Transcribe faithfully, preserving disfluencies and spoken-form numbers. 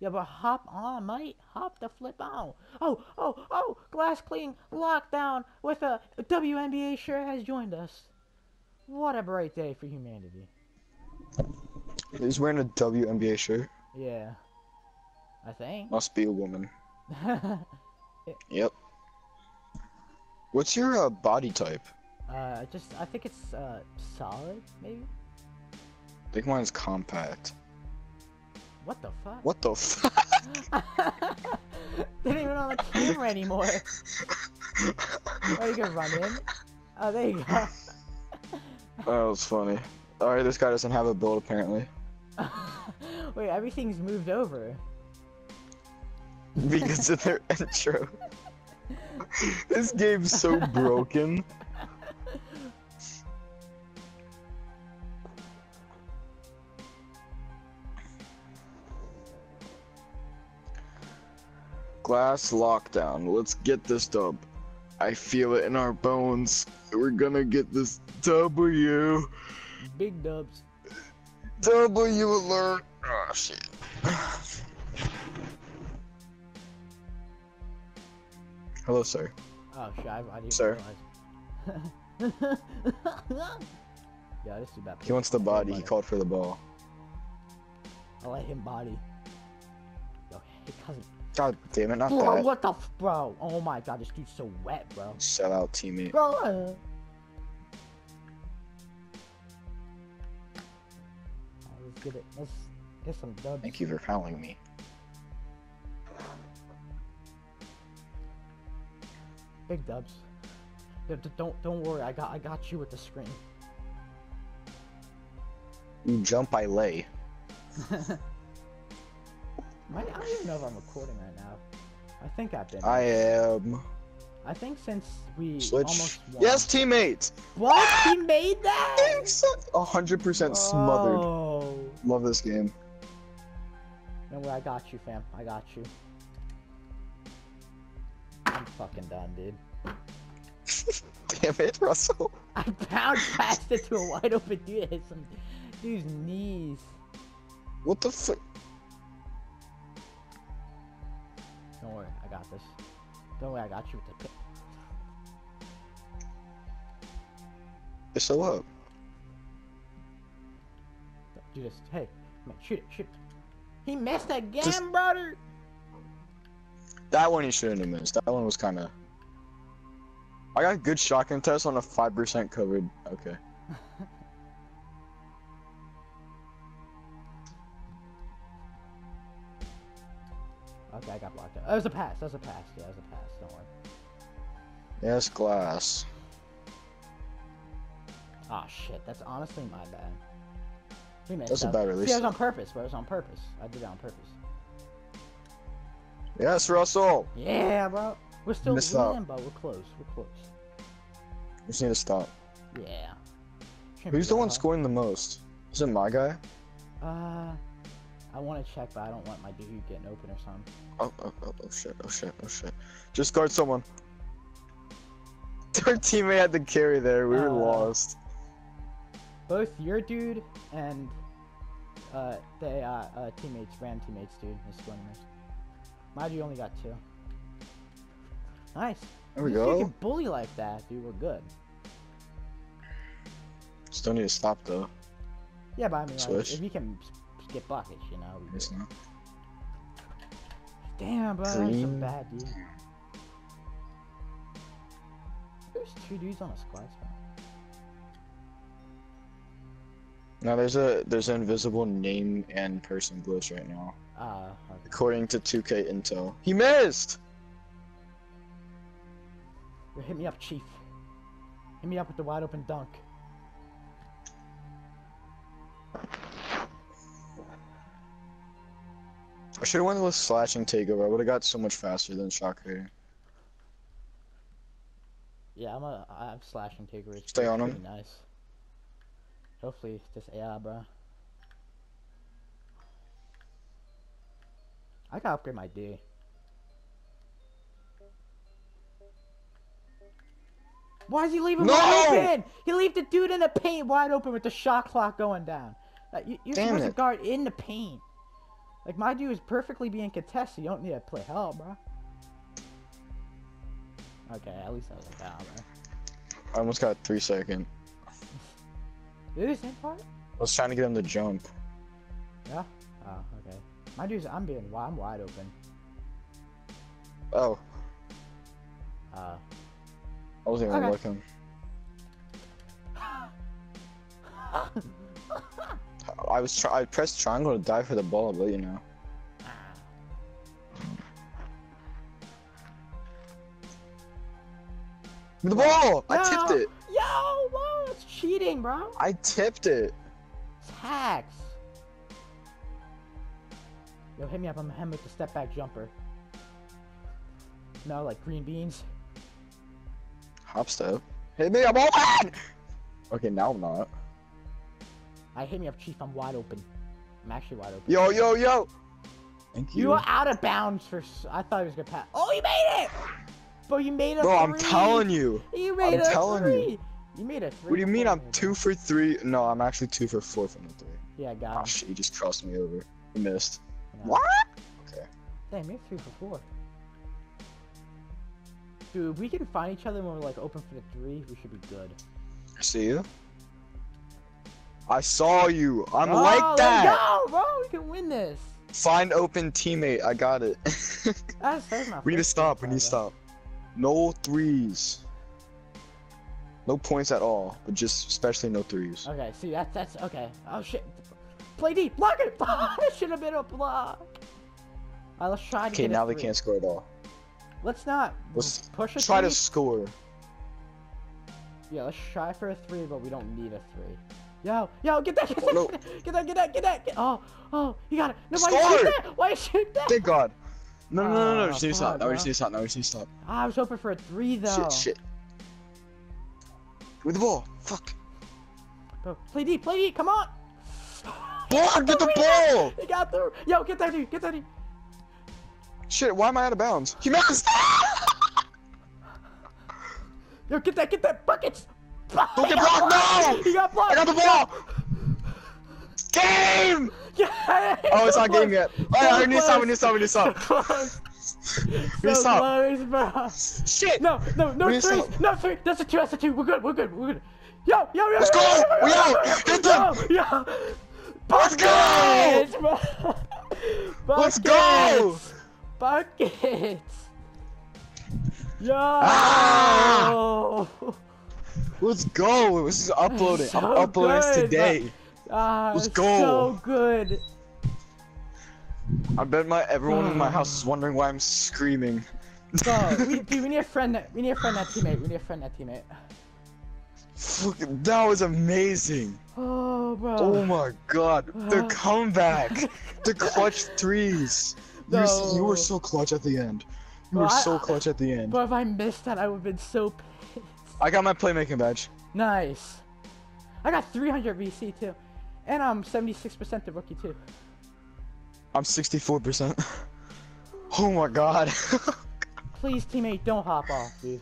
Yeah, but hop on, mate. Hop the flip on. Oh, oh, oh, Glass Clean Lockdown with a W N B A shirt has joined us. What a bright day for humanity. He's wearing a W N B A shirt. Yeah. I think. Must be a woman. Yep. What's your uh, body type? Uh, just, I think it's uh, solid, maybe? I think mine's compact. What the fuck? What the fuck? They're even on the camera anymore. Oh, you can run in. Oh, there you go. That was funny. Alright, this guy doesn't have a build, apparently. Wait, everything's moved over. Because of their intro. This game's so broken. Glass Lockdown. Let's get this dub. I feel it in our bones. We're gonna get this W. Big dubs. W alert. Oh shit. Hello, sir. Oh shit, I, I didn't sir. realize. Yeah, this is about. He wants the body. He called for the ball. I'll let him body. Yo, hey cousin. God damn it, not bro, that. What the f- bro? Oh my god, this dude's so wet, bro. Shout out, teammate. Bro, uh... let's get it. Let's get some dubs. Thank you for fouling me. Big dubs. Don't don't worry, I got I got you with the screen. You jump, I lay. I don't even know if I'm recording right now. I think I've been. I am. I think since we Switch. almost won. Yes, teammates! What? He made that? one hundred percent smothered. Love this game. No way, I got you, fam. I got you. I'm fucking done, dude. Damn it, Russell. I bounced past it to a wide open dude. Hit some dude's knees. What the fuck? Don't worry, I got this. Don't worry, I got you with the pick. It's so up. Do this. Hey, man, shoot it, shoot it. He missed again, Just... brother! That one he shouldn't have missed. That one was kind of... I got good shot contest on a five percent covered. Okay. Okay, I got blocked out. That was a pass. That was a pass. Yeah, that was a pass. Don't worry. Yes, Glass. Aw, oh, shit. That's honestly my bad. We missed. That's that. a bad release. See, that was on purpose, bro. It was on purpose. I did it on purpose. Yes, Russell. Yeah, bro. We're still winning, but we're close. We're close. We just need to stop. Yeah. Shouldn't Who's the one hard. scoring the most? Is it my guy? Uh... I want to check, but I don't want my dude getting open or something. Oh, oh, oh, oh, shit, oh, shit, oh, shit. Just guard someone. Our teammate had to carry there. We uh, were lost. Both your dude and uh, the uh, uh, teammates, Ram teammates, dude, is scoring there. My dude only got two. Nice. There we you go. You can bully like that, dude. We're good. Still need to stop, though. Yeah, but I mean, like, if you can... get buckets, you know. It's not. Damn, bro, that's some bad dude. There's two dudes on a squad spot. No, there's a there's an invisible name and person glitch right now. Uh, okay. According to two K Intel, he missed. Yo, hit me up, Chief. Hit me up with the wide open dunk. I should have went with slashing takeover. I would have got so much faster than shot creator. Yeah, I'm a I'm slashing takeover. It's Stay on him. Nice. Hopefully this A I, bro. I gotta upgrade my D. Why is he leaving no! wide open? He leave the dude in the paint wide open with the shot clock going down. Like, you, you're Damn supposed it. to guard in the paint. Like, my dude is perfectly being contested. You don't need to play hell, bro. Okay, at least I was like, ah, bro. I almost got three second. Did it same part? I was trying to get him to jump. Yeah? Oh, okay. My dude's, I'm being, I'm wide open. Oh. Uh. I wasn't even okay. looking. I was try I pressed triangle to dive for the ball, but you know. The ball! No. I tipped it! Yo, whoa, it's cheating, bro! I tipped it! It's hacks! Yo, hit me up, I'm him with the step back jumper. No, like green beans. Hop step. Hit me, I'm open! Okay, now I'm not. I hit me up, Chief, I'm wide open. I'm actually wide open. Yo, yo, yo! Thank you. You are out of bounds for... I thought he was gonna pass. Oh, you made it! Bro, you made a Bro, three. I'm telling you. You made I'm a telling three. You. You made a three. What do you mean I'm two for three? No, I'm actually two for four from the three. Yeah, I got him. Oh, shit, you just crossed me over. You missed. Yeah. What? Okay. Damn, you're three for four. Dude, if we can find each other when we're like open for the three, we should be good. I see you. I saw you. I'm oh, like that. Let's go, bro. We can win this. Find open teammate. I got it. That's, that's my we need to stop. Team, we need to stop. No threes. No points at all, but just especially no threes. Okay, see, that's, that's, okay. Oh, shit. Play deep. Block it. That should have been a block. All right, let's try to okay, get Okay, now they can't score at all. Let's not let's push a try three. to score. Yeah, let's try for a three, but we don't need a three. Yo, yo, get that, get that, no. get that, get that, get that. Get, oh, oh, you got it. No, why you shoot that? Why you shoot that? Thank God. No, no, no, no, no, just need to stop. No, just need to stop. No, just need to stop. I was hoping for a three, though. Shit, shit. With the ball. Fuck. Bro, play D, play D, come on. Block, get the ball. He got through. Yo, get that dude, get that dude. Shit, why am I out of bounds? He missed. Yo, get that, get that. Buckets. Don't get blocked, no. He got blocked. I got the ball. Game! Yeah, oh, it's so not close. Game yet. Alright, so we need some, we need some, we need some. So we need some. Close, shit! No, no, no threes, stop. no three. That's a two, that's a two. We're good, we're good, we're good. Yo, yo, yo, let's yo, go! Yo, yo, yo, get them! Yo, yo. Let's go! Buckets. Let's go! Buckets! Yo! Ah. Let's go! This is uploading. So I'm uploading good, this today. But... Ah, let's go. So good. I bet my everyone in my house is wondering why I'm screaming. Bro, we, dude, we need a friend. That, we need a friend that teammate. We need a friend that teammate. Look, that was amazing. Oh, bro. Oh my God, the comeback, the clutch threes. No. You, you were so clutch at the end. You bro, were so I, clutch at the end. But if I missed that, I would have been so pissed. I got my playmaking badge. Nice. I got three hundred V C too. And I'm seventy-six percent the rookie too. I'm sixty-four percent. Oh my God. Please, teammate, don't hop off, dude.